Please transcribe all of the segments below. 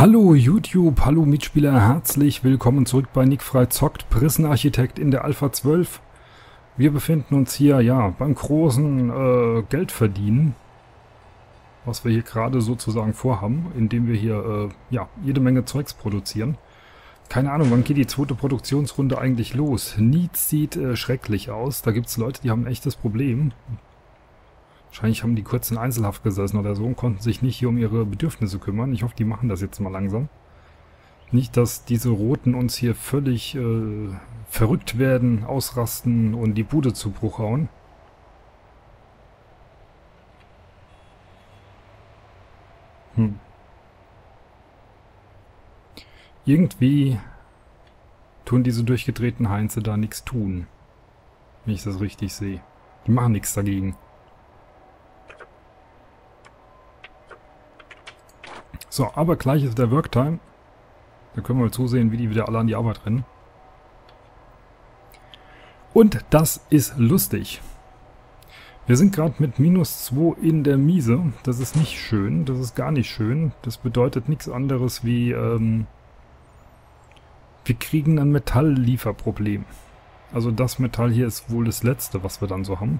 Hallo YouTube, hallo Mitspieler, herzlich willkommen zurück bei Nick Frei zockt Prison Architect in der Alpha 12. Wir befinden uns hier, ja, beim großen Geldverdienen, was wir hier gerade sozusagen vorhaben, indem wir hier, ja, jede Menge Zeugs produzieren. Keine Ahnung, wann geht die zweite Produktionsrunde eigentlich los? Needs sieht schrecklich aus, da gibt es Leute, die haben ein echtes Problem. Wahrscheinlich haben die kurz in Einzelhaft gesessen oder so und konnten sich nicht hier um ihre Bedürfnisse kümmern. Ich hoffe, die machen das jetzt mal langsam. Nicht, dass diese Roten uns hier völlig verrückt werden, ausrasten und die Bude zu Bruch hauen. Irgendwie tun diese durchgedrehten Heinze da nichts tun, wenn ich das richtig sehe. Die machen nichts dagegen. So, aber gleich ist der Worktime. Da können wir mal zusehen, wie die wieder alle an die Arbeit rennen. Und das ist lustig. Wir sind gerade mit -2 in der Miese. Das ist nicht schön. Das ist gar nicht schön. Das bedeutet nichts anderes wie, wir kriegen ein Metalllieferproblem. Also das Metall hier ist wohl das letzte, was wir dann so haben.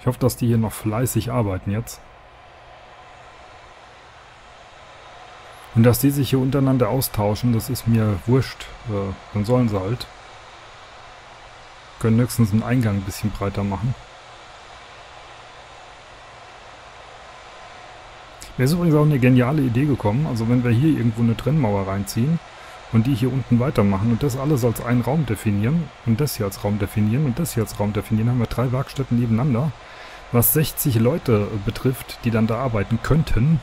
Ich hoffe, dass die hier noch fleißig arbeiten jetzt. Und dass die sich hier untereinander austauschen, das ist mir wurscht. Dann sollen sie halt. Können höchstens den Eingang ein bisschen breiter machen. Mir ist übrigens auch eine geniale Idee gekommen. Also wenn wir hier irgendwo eine Trennmauer reinziehen und die hier unten weitermachen und das alles als einen Raum definieren und das hier als Raum definieren und das hier als Raum definieren, haben wir 3 Werkstätten nebeneinander. Was 60 Leute betrifft, die dann da arbeiten könnten.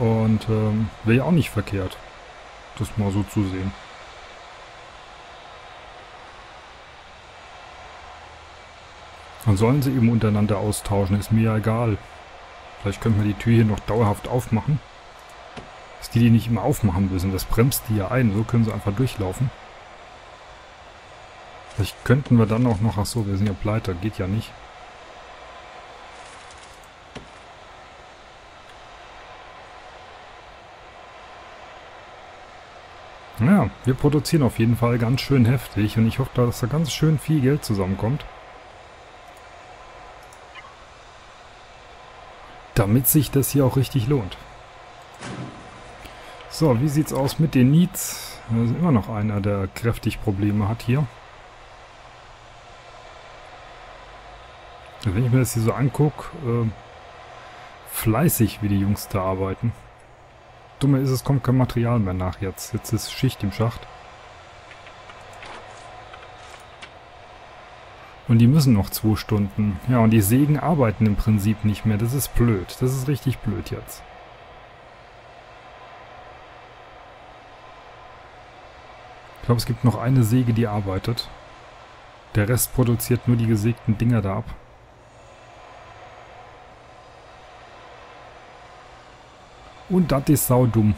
Und wäre ja auch nicht verkehrt, das mal so zu sehen. Dann sollen sie eben untereinander austauschen, ist mir ja egal. Vielleicht könnten wir die Tür hier noch dauerhaft aufmachen. Dass die nicht immer aufmachen müssen, das bremst die ja ein, so können sie einfach durchlaufen. Vielleicht könnten wir dann auch noch, achso, wir sind ja pleite, geht ja nicht. Ja, wir produzieren auf jeden Fall ganz schön heftig und ich hoffe, dass da ganz schön viel Geld zusammenkommt. Damit sich das hier auch richtig lohnt. So, wie sieht's aus mit den Needs? Das ist immer noch einer, der kräftig Probleme hat hier. Wenn ich mir das hier so angucke, fleißig wie die Jungs da arbeiten. Dumme ist, es kommt kein Material mehr nach jetzt. Jetzt ist Schicht im Schacht. Und die müssen noch 2 Stunden. Ja, und die Sägen arbeiten im Prinzip nicht mehr. Das ist blöd. Das ist richtig blöd jetzt. Ich glaube, es gibt noch eine Säge, die arbeitet. Der Rest produziert nur die gesägten Dinger da ab. Und das ist saudumm.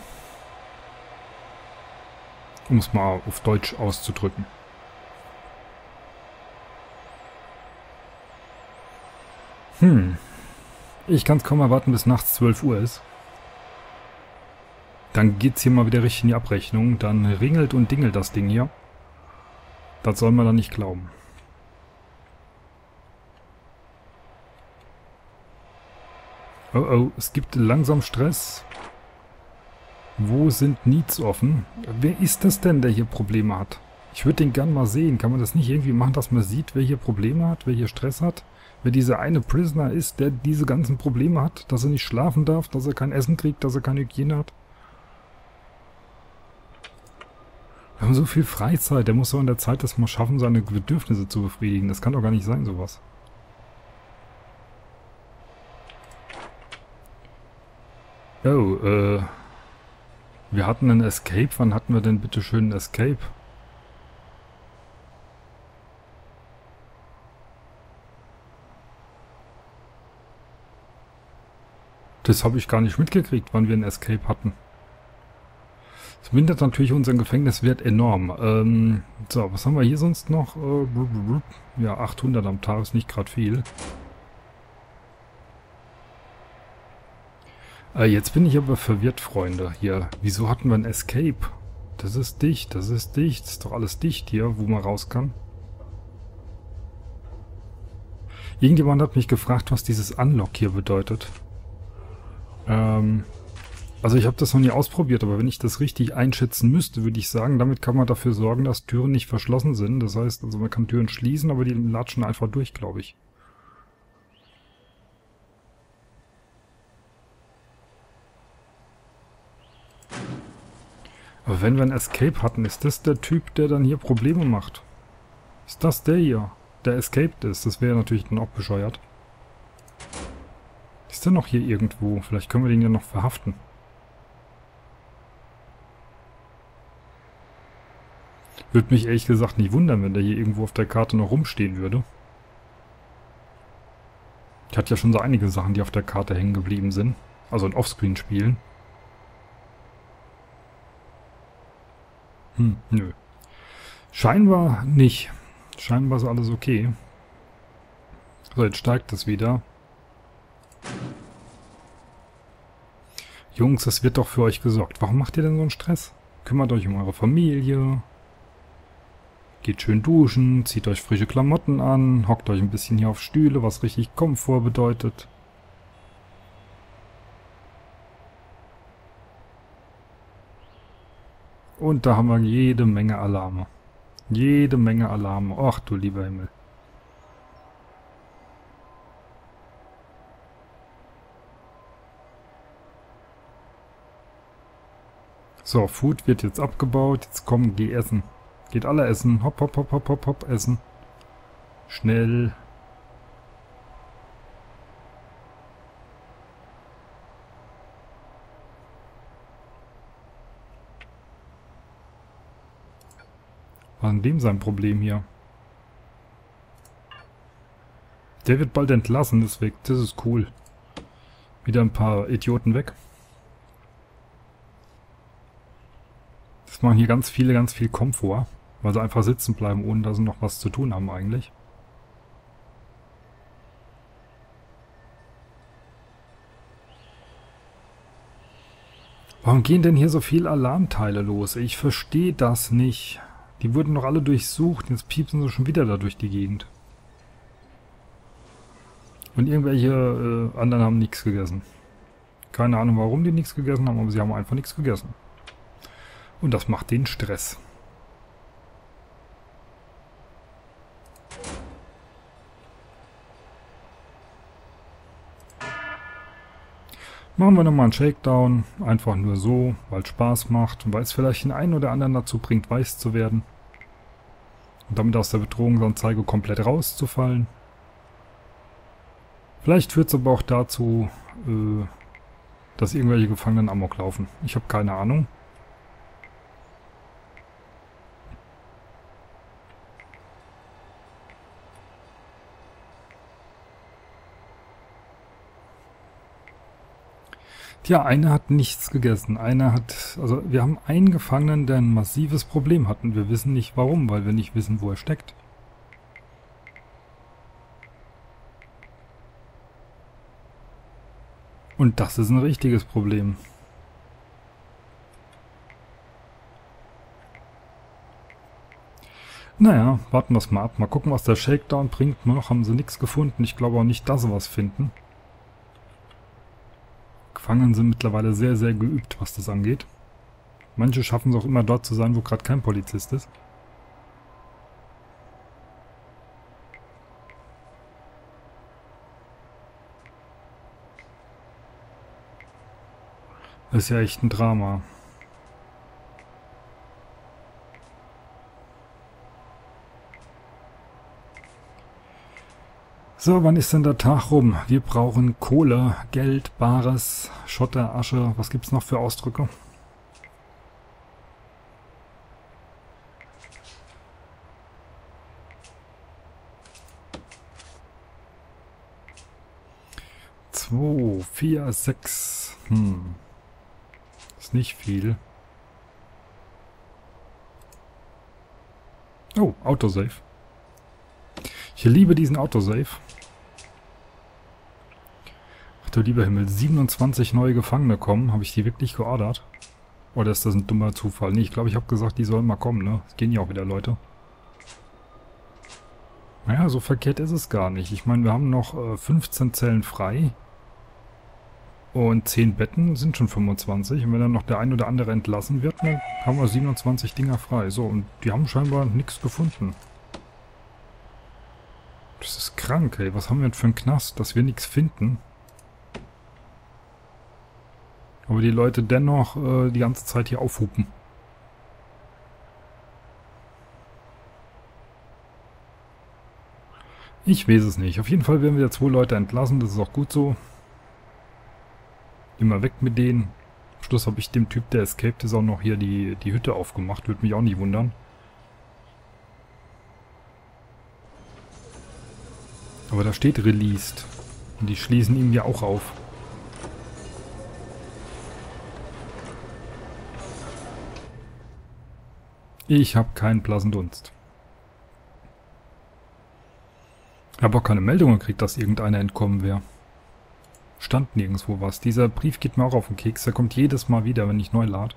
Um es mal auf Deutsch auszudrücken. Ich kann es kaum erwarten, bis nachts 12 Uhr ist. Dann geht's hier mal wieder richtig in die Abrechnung. Dann ringelt und dingelt das Ding hier. Das soll man dann nicht glauben. Oh oh, es gibt langsam Stress. Wo sind Needs offen? Wer ist das denn, der hier Probleme hat? Ich würde den gern mal sehen. Kann man das nicht irgendwie machen, dass man sieht, wer hier Probleme hat, wer hier Stress hat? Wer dieser eine Prisoner ist, der diese ganzen Probleme hat, dass er nicht schlafen darf, dass er kein Essen kriegt, dass er keine Hygiene hat? Wir haben so viel Freizeit. Der muss doch in der Zeit das mal schaffen, seine Bedürfnisse zu befriedigen. Das kann doch gar nicht sein, sowas. Oh, wir hatten einen Escape. Wann hatten wir denn bitte schön einen Escape? Das habe ich gar nicht mitgekriegt, wann wir einen Escape hatten. Das mindert natürlich unseren Gefängniswert enorm. So, was haben wir hier sonst noch? Ja, 800 am Tag ist nicht gerade viel. Jetzt bin ich aber verwirrt, Freunde. Hier, wieso hatten wir ein Escape? Das ist doch alles dicht hier, wo man raus kann. Irgendjemand hat mich gefragt, was dieses Unlock hier bedeutet. Also ich habe das noch nie ausprobiert, aber wenn ich das richtig einschätzen müsste, würde ich sagen, damit kann man dafür sorgen, dass Türen nicht verschlossen sind. Das heißt, also man kann Türen schließen, aber die latschen einfach durch, glaube ich. Aber wenn wir ein Escape hatten, ist das der Typ, der dann hier Probleme macht? Ist das der hier, der escaped ist? Das wäre natürlich dann auch bescheuert. Ist der noch hier irgendwo? Vielleicht können wir den ja noch verhaften. Würde mich ehrlich gesagt nicht wundern, wenn der hier irgendwo auf der Karte noch rumstehen würde. Ich hatte ja schon so einige Sachen, die auf der Karte hängen geblieben sind. Also in Offscreen-Spielen. Nö. Scheinbar nicht. Scheinbar ist alles okay. So, jetzt steigt das wieder. Jungs, es wird doch für euch gesorgt. Warum macht ihr denn so einen Stress? Kümmert euch um eure Familie. Geht schön duschen, zieht euch frische Klamotten an, hockt euch ein bisschen hier auf Stühle, was richtig Komfort bedeutet. Und da haben wir jede Menge Alarme. Jede Menge Alarme. Ach du lieber Himmel. So, Food wird jetzt abgebaut. Jetzt komm, geh essen. Geht alle essen. Hopp, hopp, hopp, hopp, hopp, hopp, essen. Schnell. War denn dem sein Problem hier? Der wird bald entlassen, deswegen. Das ist cool. Wieder ein paar Idioten weg. Das machen hier ganz viele, ganz viel Komfort. Weil sie einfach sitzen bleiben, ohne dass sie noch was zu tun haben eigentlich. Warum gehen denn hier so viele Alarmteile los? Ich verstehe das nicht. Die wurden doch alle durchsucht, jetzt piepsen sie schon wieder da durch die Gegend. Und irgendwelche anderen haben nichts gegessen. Keine Ahnung, warum die nichts gegessen haben, aber sie haben einfach nichts gegessen. Und das macht den Stress. Machen wir nochmal einen Shakedown, einfach nur so, weil es Spaß macht und weil es vielleicht den einen oder anderen dazu bringt, weiß zu werden. Und damit aus der Bedrohungsanzeige komplett rauszufallen. Vielleicht führt es aber auch dazu, dass irgendwelche Gefangenen Amok laufen. Ich habe keine Ahnung. Tja, einer hat nichts gegessen. Einer hat, also wir haben einen Gefangenen, der ein massives Problem hat und wir wissen nicht warum, weil wir nicht wissen, wo er steckt. Und das ist ein richtiges Problem. Naja, warten wir es mal ab. Mal gucken, was der Shakedown bringt. Noch haben sie nichts gefunden. Ich glaube auch nicht, dass sie was finden. Gefangenen sind mittlerweile sehr, sehr geübt, was das angeht. Manche schaffen es auch immer dort zu sein, wo gerade kein Polizist ist. Das ist ja echt ein Drama. So, wann ist denn der Tag rum? Wir brauchen Kohle, Geld, Bares, Schotter, Asche. Was gibt's noch für Ausdrücke? Zwei, vier, sechs. Ist nicht viel. Oh, Autosave. Ich liebe diesen Autosave. Ach du lieber Himmel, 27 neue Gefangene kommen. Habe ich die wirklich geordert? Oder ist das ein dummer Zufall? Nee, ich glaube, ich habe gesagt, die sollen mal kommen, ne? Es gehen ja auch wieder Leute. Naja, so verkehrt ist es gar nicht. Ich meine, wir haben noch 15 Zellen frei. Und 10 Betten sind schon 25. Und wenn dann noch der ein oder andere entlassen wird, dann haben wir 27 Dinger frei. So, und die haben scheinbar nichts gefunden. Das ist krank, ey. Was haben wir denn für einen Knast, dass wir nichts finden? Aber die Leute dennoch die ganze Zeit hier aufhupen. Ich weiß es nicht. Auf jeden Fall werden wir 2 Leute entlassen. Das ist auch gut so. Immer weg mit denen. Am Schluss habe ich dem Typ, der escaped ist, auch noch hier die Hütte aufgemacht. Würde mich auch nicht wundern. Aber da steht Released. Und die schließen ihm ja auch auf. Ich habe keinen blassen Dunst. Ich habe auch keine Meldung gekriegt, dass irgendeiner entkommen wäre. Stand nirgendwo was. Dieser Brief geht mir auch auf den Keks. Der kommt jedes Mal wieder, wenn ich neu lade.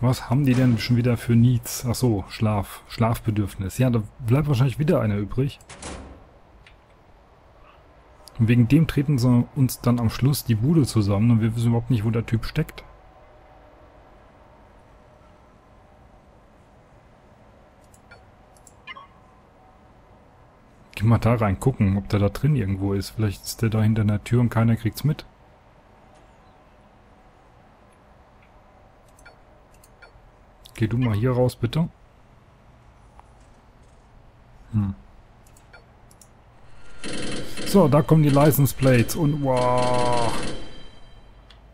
Was haben die denn schon wieder für Needs? Ach so, Schlaf. Schlafbedürfnis. Ja, da bleibt wahrscheinlich wieder einer übrig. Und wegen dem treten sie uns dann am Schluss die Bude zusammen und wir wissen überhaupt nicht, wo der Typ steckt. Geh mal da rein, gucken, ob der da drin irgendwo ist. Vielleicht ist der da hinter einer Tür und keiner kriegt's mit. Geh du mal hier raus, bitte. So, da kommen die License Plates und wow.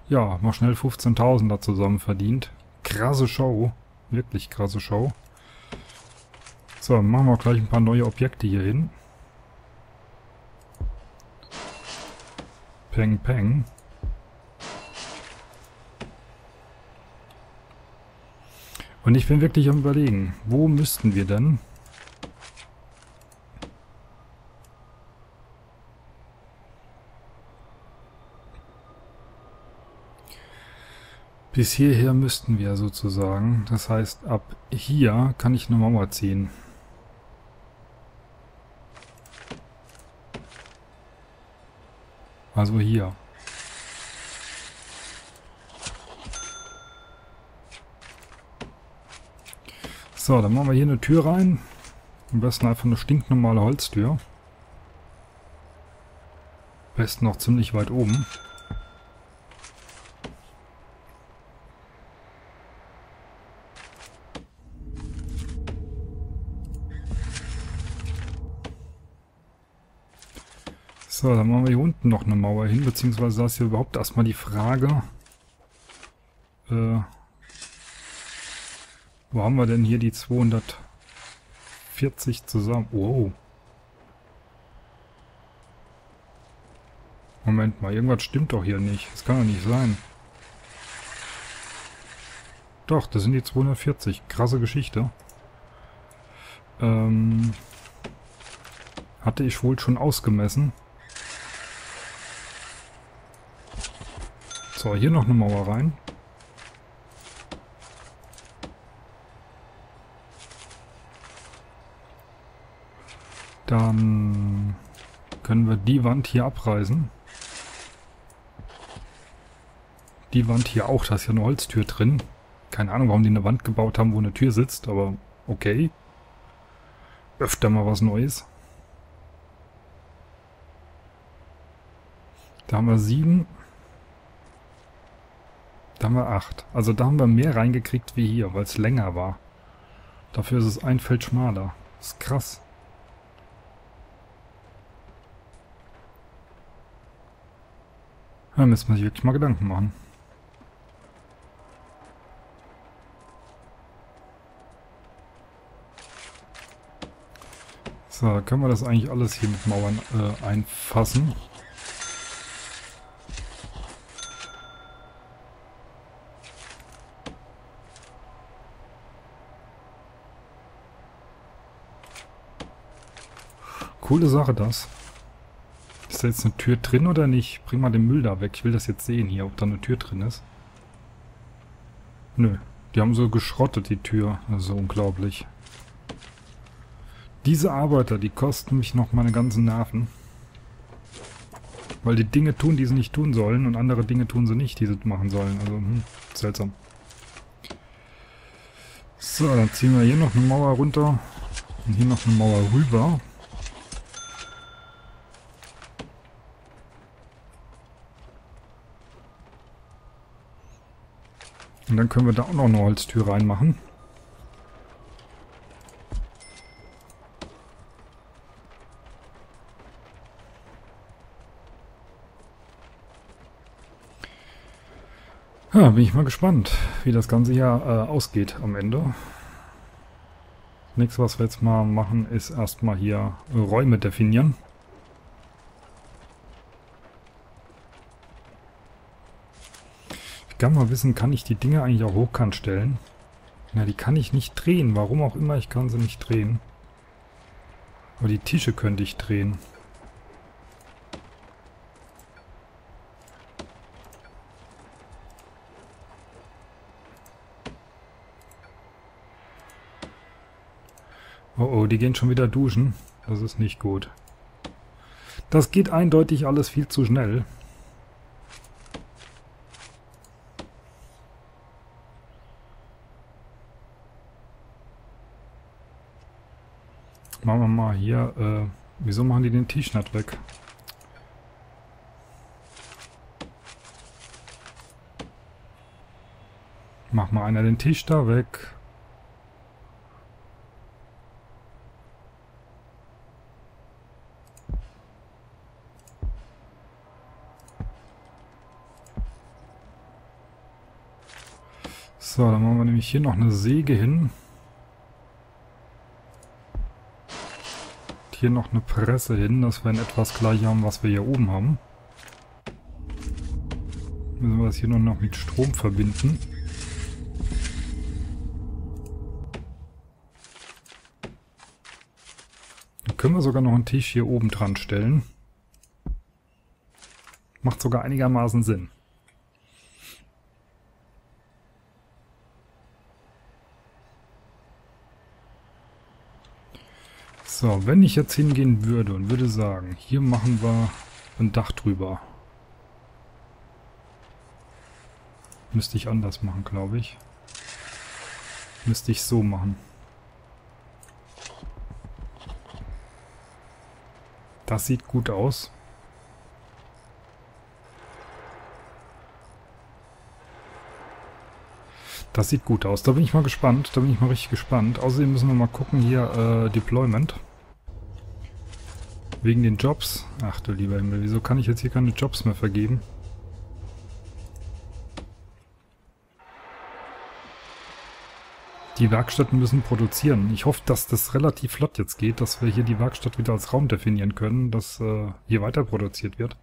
Ja, mal schnell 15.000 da zusammen verdient. Krasse Show. Wirklich krasse Show. So, machen wir gleich ein paar neue Objekte hier hin. Peng, peng. Und ich bin wirklich am Überlegen, wo müssten wir denn... Bis hierher müssten wir sozusagen. Das heißt, ab hier kann ich eine Mauer ziehen. Also hier. So, dann machen wir hier eine Tür rein. Am besten einfach eine stinknormale Holztür. Am besten noch ziemlich weit oben. So, dann machen wir hier unten noch eine Mauer hin, beziehungsweise da ist hier überhaupt erstmal die Frage, wo haben wir denn hier die 240 zusammen? Wow. Moment mal, irgendwas stimmt doch hier nicht. Das kann doch nicht sein. Doch, das sind die 240. Krasse Geschichte. Hatte ich wohl schon ausgemessen. So, hier noch eine Mauer rein. Dann können wir die Wand hier abreißen. Die Wand hier auch, da ist ja eine Holztür drin. Keine Ahnung, warum die eine Wand gebaut haben, wo eine Tür sitzt, aber okay. Öfter mal was Neues. Da haben wir 7. Da haben wir 8. Also da haben wir mehr reingekriegt wie hier, weil es länger war. Dafür ist es ein Feld schmaler. Das ist krass. Da müssen wir sich wirklich mal Gedanken machen. So, können wir das eigentlich alles hier mit Mauern einfassen? coole Sache, das. Ist da jetzt eine Tür drin oder nicht? Bring mal den Müll da weg. Ich will das jetzt sehen hier, ob da eine Tür drin ist. Nö. Die haben so geschrottet, die Tür. Das ist so unglaublich. Diese Arbeiter, die kosten mich noch meine ganzen Nerven. Weil die Dinge tun, die sie nicht tun sollen. Und andere Dinge tun sie nicht, die sie machen sollen. Also, seltsam. So, dann ziehen wir hier noch eine Mauer runter. Und hier noch eine Mauer rüber. Und dann können wir da auch noch eine Holztür reinmachen. Ja, bin ich mal gespannt, wie das Ganze hier ausgeht am Ende. Nächstes, was wir jetzt mal machen, ist erstmal hier Räume definieren. Ich kann mal wissen, kann ich die Dinger eigentlich auch hochkant stellen? Na, die kann ich nicht drehen. Warum auch immer, ich kann sie nicht drehen. Aber die Tische könnte ich drehen. Oh oh, die gehen schon wieder duschen. Das ist nicht gut. Das geht eindeutig alles viel zu schnell. Machen wir mal hier, wieso machen die den Tisch nicht weg? Mach mal einer den Tisch da weg. So, dann machen wir nämlich hier noch eine Säge hin. Hier noch eine Presse hin, dass wir in etwas gleich haben, was wir hier oben haben. Müssen wir das hier noch mit Strom verbinden. Dann können wir sogar noch einen Tisch hier oben dran stellen. Macht sogar einigermaßen Sinn. So, wenn ich jetzt hingehen würde und würde sagen, hier machen wir ein Dach drüber. Müsste ich anders machen, glaube ich. Müsste ich so machen. Das sieht gut aus. Das sieht gut aus. Da bin ich mal gespannt. Da bin ich mal richtig gespannt. Außerdem müssen wir mal gucken hier, Deployment. Wegen den Jobs. Ach du lieber Himmel, wieso kann ich jetzt hier keine Jobs mehr vergeben? Die Werkstätten müssen produzieren. Ich hoffe, dass das relativ flott jetzt geht, dass wir hier die Werkstatt wieder als Raum definieren können, dass hier weiter produziert wird.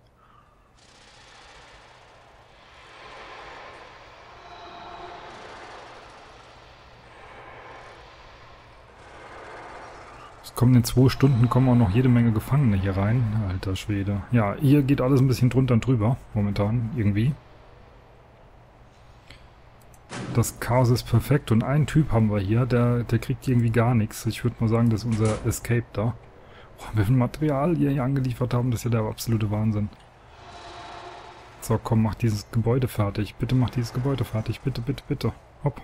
Kommen in 2 Stunden kommen auch noch jede Menge Gefangene hier rein. Alter Schwede. Ja, hier geht alles ein bisschen drunter und drüber. Momentan. Irgendwie. Das Chaos ist perfekt. Und einen Typ haben wir hier. Der kriegt irgendwie gar nichts. Ich würde mal sagen, das ist unser Escape da. Oh, wie viel Material wir hier angeliefert haben, das ist ja der absolute Wahnsinn. So, komm, mach dieses Gebäude fertig. Bitte mach dieses Gebäude fertig. Bitte, bitte, bitte. Hopp.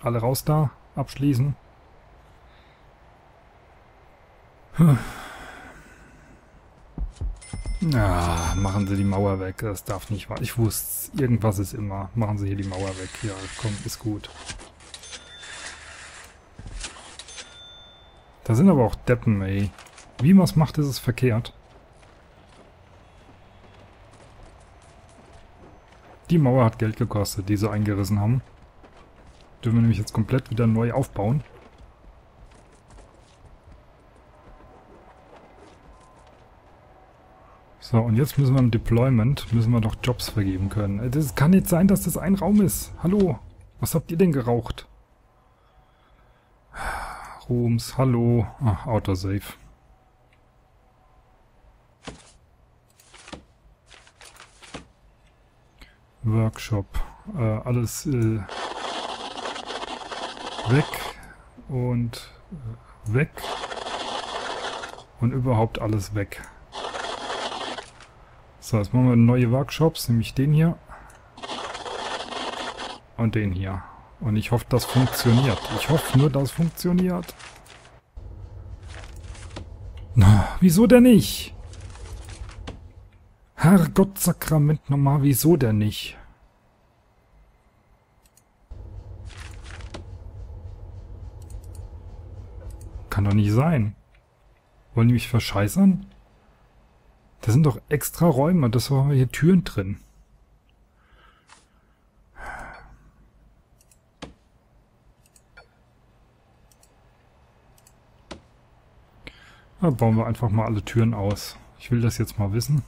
Alle raus da. Abschließen. Ah, machen Sie die Mauer weg. Das darf nicht wahr. Ich wusste, irgendwas ist immer. Machen Sie hier die Mauer weg. Ja, komm, ist gut. Da sind aber auch Deppen, ey. Wie man es macht, ist es verkehrt. Die Mauer hat Geld gekostet, die sie eingerissen haben. Dürfen wir nämlich jetzt komplett wieder neu aufbauen. So, und jetzt müssen wir im Deployment, müssen wir doch Jobs vergeben können. Das kann nicht sein, dass das ein Raum ist. Hallo, was habt ihr denn geraucht? Rooms, hallo. Ach, Autosave. Workshop. Alles weg und weg und überhaupt alles weg. So, jetzt machen wir neue Workshops, nämlich den hier und den hier. Und ich hoffe, das funktioniert. Ich hoffe nur, das funktioniert. Na, wieso denn nicht? Herrgott, Sakrament nochmal, wieso denn nicht? Kann doch nicht sein. Wollen die mich verscheißern? Da sind doch extra Räume, das waren hier Türen drin. Da bauen wir einfach mal alle Türen aus. Ich will das jetzt mal wissen.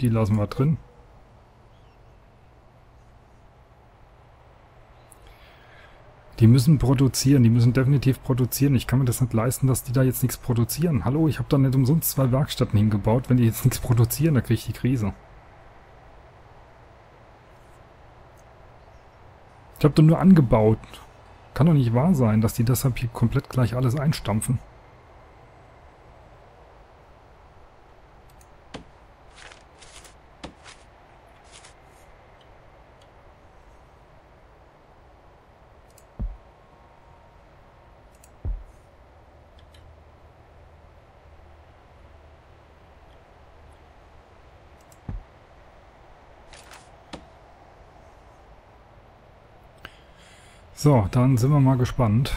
Die lassen wir drin. Die müssen produzieren, die müssen definitiv produzieren. Ich kann mir das nicht leisten, dass die da jetzt nichts produzieren. Hallo, ich habe da nicht umsonst 2 Werkstätten hingebaut. Wenn die jetzt nichts produzieren, da kriege ich die Krise. Ich habe da nur angebaut. Kann doch nicht wahr sein, dass die deshalb hier komplett gleich alles einstampfen. So, dann sind wir mal gespannt.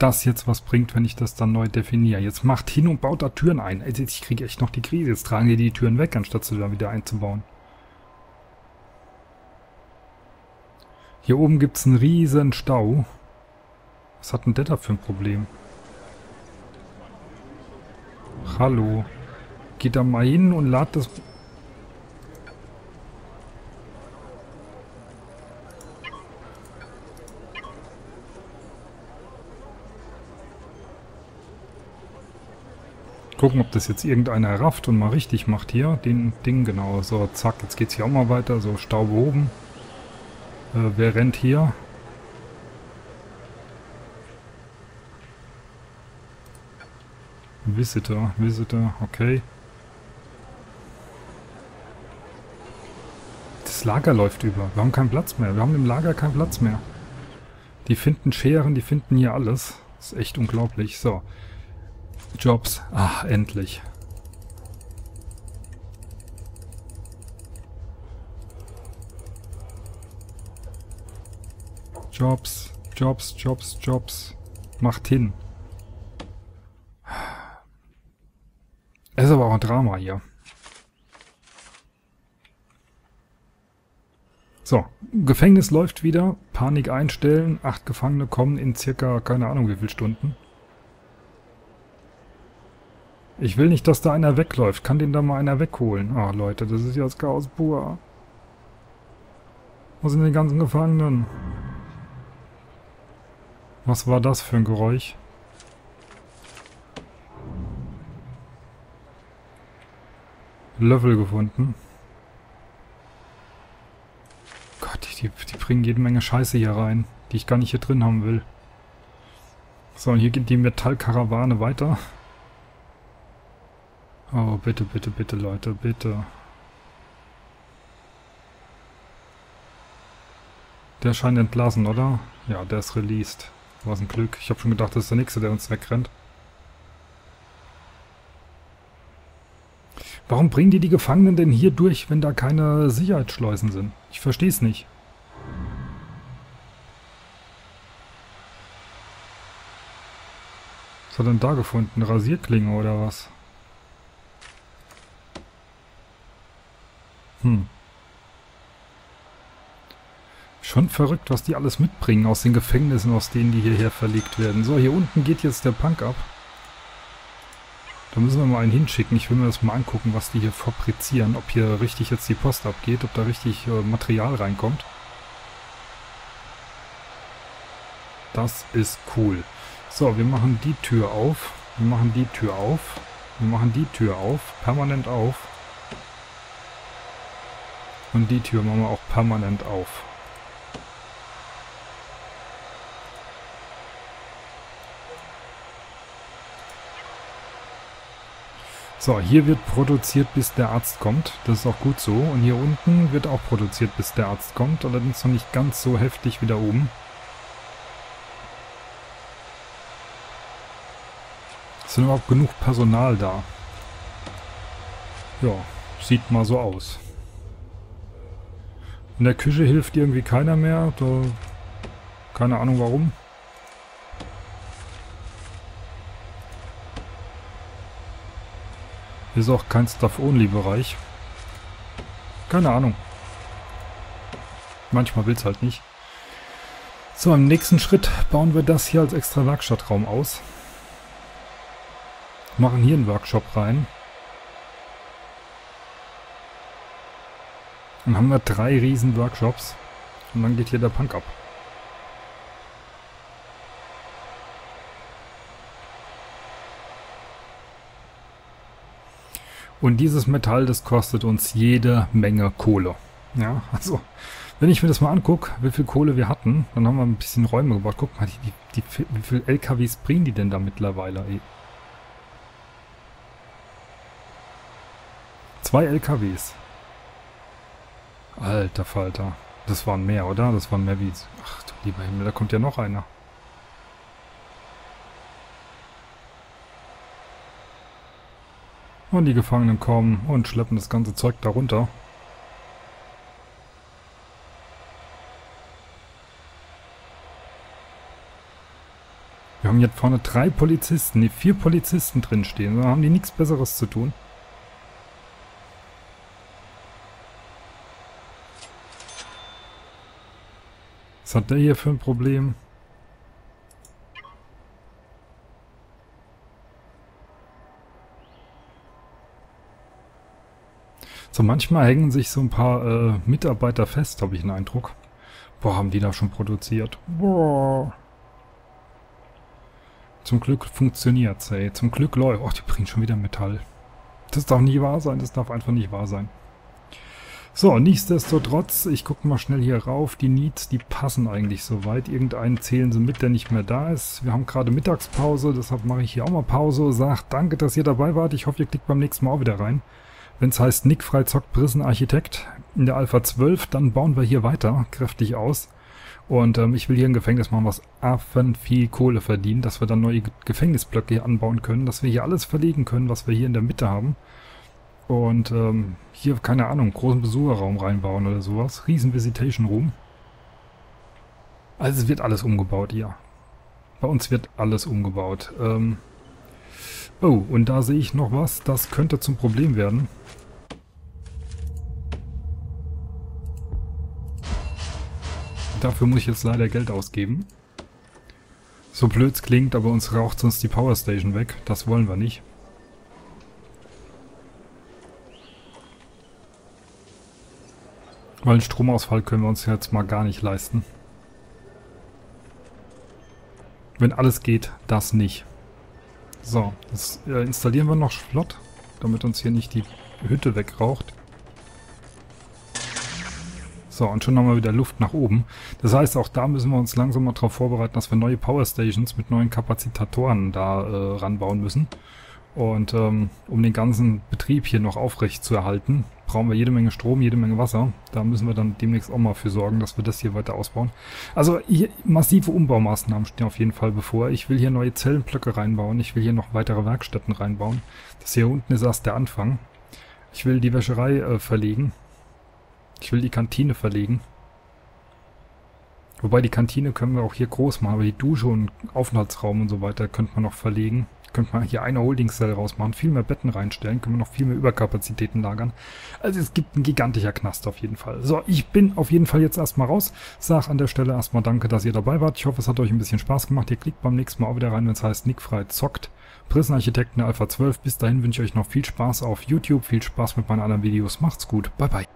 Das jetzt was bringt, wenn ich das dann neu definiere. Jetzt macht hin und baut da Türen ein. Also ich kriege echt noch die Krise. Jetzt tragen die Türen weg, anstatt sie dann wieder einzubauen. Hier oben gibt es einen riesen Stau. Was hat denn der da für ein Problem? Hallo. Geht da mal hin und lad das... Gucken, ob das jetzt irgendeiner rafft und mal richtig macht hier. Den Ding, genau. So, zack, jetzt geht's hier auch mal weiter. So, Stau behoben. Wer rennt hier? Visitor, Visitor, okay. Das Lager läuft über. Wir haben keinen Platz mehr. Wir haben im Lager keinen Platz mehr. Die finden Scheren, die finden hier alles. Das ist echt unglaublich. So. Jobs. Ach, endlich. Jobs, Jobs, Jobs, Jobs. Macht hin. Es ist aber auch ein Drama hier. So, Gefängnis läuft wieder. Panik einstellen. 8 Gefangene kommen in circa, keine Ahnung wie viele Stunden. Ich will nicht, dass da einer wegläuft. Kann den da mal einer wegholen? Ach Leute, das ist ja das Chaos pur. Wo sind die ganzen Gefangenen? Was war das für ein Geräusch? Löffel gefunden. Gott, die bringen jede Menge Scheiße hier rein, die ich gar nicht hier drin haben will. So, und hier geht die Metallkarawane weiter. Oh, bitte, bitte, bitte, Leute, bitte. Der scheint entlassen, oder? Ja, der ist released. Was ein Glück. Ich habe schon gedacht, das ist der Nächste, der uns wegrennt. Warum bringen die Gefangenen denn hier durch, wenn da keine Sicherheitsschleusen sind? Ich verstehe es nicht. Was hat er denn da gefunden? Rasierklinge oder was? Schon verrückt, was die alles mitbringen aus den Gefängnissen, aus denen die hierher verlegt werden. So, hier unten geht jetzt der Punk ab. Da müssen wir mal einen hinschicken. Ich will mir das mal angucken, was die hier fabrizieren. Ob hier richtig jetzt die Post abgeht, ob da richtig Material reinkommt. Das ist cool. So, wir machen die Tür auf. Wir machen die Tür auf. Wir machen die Tür auf. Permanent auf. Und die Tür machen wir auch permanent auf. So, hier wird produziert, bis der Arzt kommt. Das ist auch gut so. Und hier unten wird auch produziert, bis der Arzt kommt. Allerdings noch nicht ganz so heftig wie da oben. Es sind überhaupt genug Personal da. Ja, sieht mal so aus. In der Küche hilft irgendwie keiner mehr. Da, keine Ahnung warum. Ist auch kein Staff-Only-Bereich. Keine Ahnung. Manchmal will es halt nicht. So, im nächsten Schritt bauen wir das hier als extra Werkstattraum aus. Machen hier einen Workshop rein. Dann haben wir 3 riesen Workshops. Und dann geht hier der Punk ab. Und dieses Metall, das kostet uns jede Menge Kohle. Ja, also, wenn ich mir das mal angucke, wie viel Kohle wir hatten, dann haben wir ein bisschen Räume gebaut. Guck mal, wie viel LKWs bringen die denn da mittlerweile? Ey? 2 LKWs. Alter Falter. Das waren mehr, oder? Das waren mehr wie... Ach du lieber Himmel, da kommt ja noch einer. Und die Gefangenen kommen und schleppen das ganze Zeug da runter. Wir haben jetzt vorne 3 Polizisten, ne 4 Polizisten drin stehen. Da haben die nichts Besseres zu tun. Was hat der hier für ein Problem? So, manchmal hängen sich so ein paar Mitarbeiter fest, habe ich den Eindruck. Boah, haben die da schon produziert. Boah. Zum Glück funktioniert's, ey. Zum Glück läuft. Och, die bringen schon wieder Metall. Das darf nicht wahr sein. Das darf einfach nicht wahr sein. So, nichtsdestotrotz, ich gucke mal schnell hier rauf. Die Needs, die passen eigentlich soweit. Irgendeinen zählen sie mit, der nicht mehr da ist. Wir haben gerade Mittagspause, deshalb mache ich hier auch mal Pause. Sag danke, dass ihr dabei wart. Ich hoffe, ihr klickt beim nächsten Mal auch wieder rein. Wenn es heißt, Nick Frei zockt Prison Architect in der Alpha 12, dann bauen wir hier weiter kräftig aus. Und ich will hier ein Gefängnis machen, was affen viel Kohle verdient, dass wir dann neue Gefängnisblöcke hier anbauen können, dass wir hier alles verlegen können, was wir hier in der Mitte haben. Und hier, keine Ahnung, großen Besucherraum reinbauen oder sowas. Riesen Visitation Room. Also es wird alles umgebaut, ja. Bei uns wird alles umgebaut. Oh, und da sehe ich noch was. Das könnte zum Problem werden. Dafür muss ich jetzt leider Geld ausgeben. So blöd es klingt, aber uns raucht sonst die Powerstation weg. Das wollen wir nicht. Weil einen Stromausfall können wir uns jetzt mal gar nicht leisten. Wenn alles geht, das nicht. So, das installieren wir noch flott, damit uns hier nicht die Hütte wegraucht. So, und schon haben wir wieder Luft nach oben. Das heißt, auch da müssen wir uns langsam mal darauf vorbereiten, dass wir neue Powerstations mit neuen Kapazitatoren da ranbauen müssen. Und um den ganzen Betrieb hier noch aufrecht zu erhalten, brauchen wir jede Menge Strom, jede Menge Wasser. Da müssen wir dann demnächst auch mal für sorgen, dass wir das hier weiter ausbauen. Also hier massive Umbaumaßnahmen stehen auf jeden Fall bevor. Ich will hier neue Zellenblöcke reinbauen. Ich will hier noch weitere Werkstätten reinbauen. Das hier unten ist erst der Anfang. Ich will die Wäscherei verlegen. Ich will die Kantine verlegen. Wobei die Kantine können wir auch hier groß machen. Aber die Dusche und Aufenthaltsraum und so weiter könnte man noch verlegen. Könnte man hier eine Holdingzelle rausmachen, viel mehr Betten reinstellen, können wir noch viel mehr Überkapazitäten lagern. Also es gibt ein gigantischer Knast auf jeden Fall. So, ich bin auf jeden Fall jetzt erstmal raus. Sag an der Stelle erstmal danke, dass ihr dabei wart. Ich hoffe, es hat euch ein bisschen Spaß gemacht. Ihr klickt beim nächsten Mal auch wieder rein, wenn es heißt Nick Frei zockt. Prison Architect in der Alpha 12. Bis dahin wünsche ich euch noch viel Spaß auf YouTube, viel Spaß mit meinen anderen Videos. Macht's gut, bye bye.